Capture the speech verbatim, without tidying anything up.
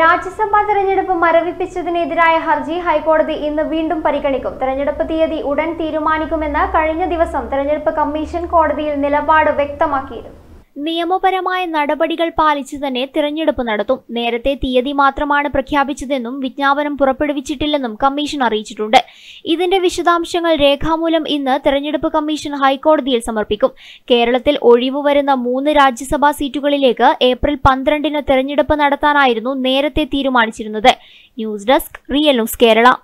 രാജ്യസഭാ തെരഞ്ഞെടുപ്പ് മരവിപ്പിച്ചതിനെതിരായ ഹർജി ഹൈക്കോടതി ഇന്ന് വീണ്ടും പരിഗണിക്കും. തെരഞ്ഞെടുപ്പ് തീയതി ഉടൻ തീരുമാനിക്കുമെന്ന് കഴിഞ്ഞ ദിവസം തെരഞ്ഞെടുപ്പ് കമ്മീഷൻ കോടതിയിൽ നിലപാട് വ്യക്തമാക്കിയിരുന്നു. നിയമപരമായ നടപടികൾ പാലിച്ചു തന്നെ തിരഞ്ഞെടുപ്പ് നടത്തും. നേരത്തെ തീയതി മാത്രമാണ് പ്രഖ്യാപിച്ചതെന്നും വിജ്ഞാപനം പുറപ്പെടുവിച്ചിട്ടില്ലെന്നും കമ്മീഷൻ അറിയിച്ചിട്ടുണ്ട്. ഇതിന്റെ വിശദാംശങ്ങൾ രേഖാമൂലം ഇന്ന് തിരഞ്ഞെടുപ്പ് കമ്മീഷൻ ഹൈക്കോടതിയിൽ സമർപ്പിക്കും. കേരളത്തിൽ ഒഴിവു വരുന്ന മൂന്ന് രാജ്യസഭാ സീറ്റുകളിലേക്ക് ഏപ്രിൽ പന്ത്രണ്ടിന് തിരഞ്ഞെടുപ്പ് നടത്താനായിരുന്നു നേരത്തെ തീരുമാനിച്ചിരുന്നത്. News desk real news Kerala.